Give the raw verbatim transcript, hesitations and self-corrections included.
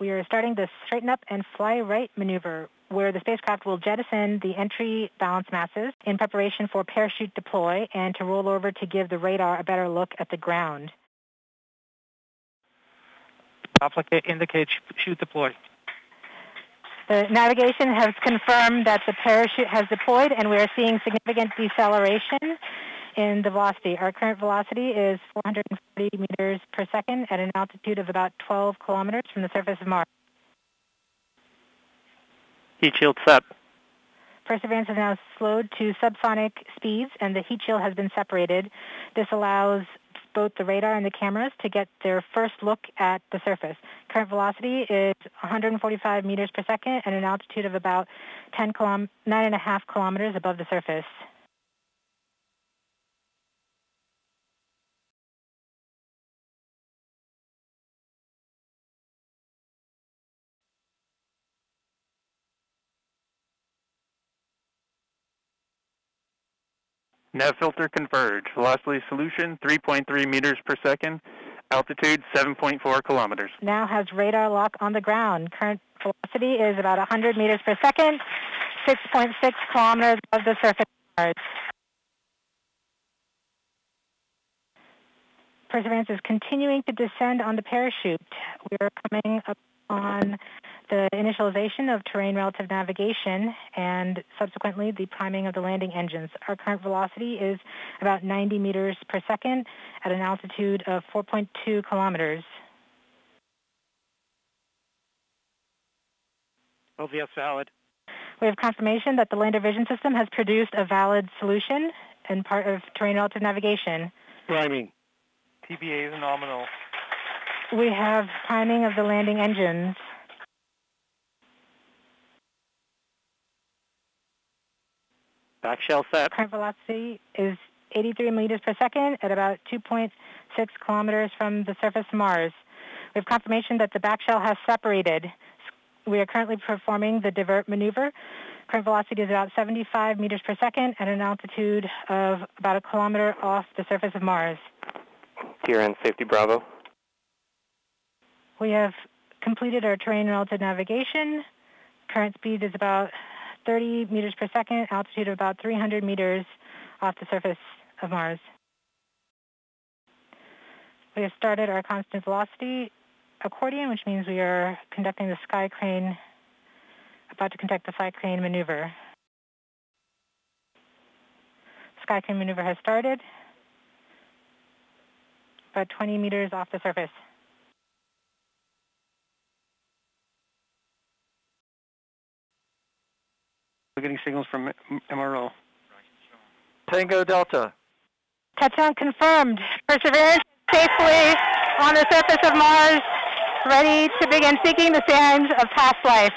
we are starting the straighten up and fly right maneuver, where the spacecraft will jettison the entry balance masses in preparation for parachute deploy and to roll over to give the radar a better look at the ground. Indicate chute deploy. The navigation has confirmed that the parachute has deployed, and we are seeing significant deceleration in the velocity. Our current velocity is four hundred forty meters per second at an altitude of about twelve kilometers from the surface of Mars. Heat shield set. Perseverance is now slowed to subsonic speeds, and the heat shield has been separated. This allows both the radar and the cameras to get their first look at the surface. Current velocity is one hundred forty-five meters per second at an altitude of about nine and a half kilometers above the surface. Nav filter converge. Velocity solution three point three meters per second. Altitude seven point four kilometers. Now has radar lock on the ground. Current velocity is about one hundred meters per second, six point six kilometers above the surface of Mars. Perseverance is continuing to descend on the parachute. We are coming up on the initialization of terrain relative navigation and subsequently the priming of the landing engines. Our current velocity is about ninety meters per second at an altitude of four point two kilometers. L V S valid. We have confirmation that the Lander Vision System has produced a valid solution and part of terrain relative navigation. Priming. P B A is nominal. We have priming of the landing engines. Back shell set. Current velocity is eighty-three meters per second at about two point six kilometers from the surface of Mars. We have confirmation that the back shell has separated. We are currently performing the divert maneuver. Current velocity is about seventy-five meters per second at an altitude of about a kilometer off the surface of Mars. T R N safety, Bravo. We have completed our terrain relative navigation. Current speed is about thirty meters per second, altitude of about three hundred meters off the surface of Mars. We have started our constant velocity accordion, which means we are conducting the sky crane, about to conduct the sky crane maneuver. Sky crane maneuver has started, about twenty meters off the surface. We're getting signals from M R O. Tango Delta. Touchdown confirmed. Perseverance safely on the surface of Mars, ready to begin seeking the sands of past life.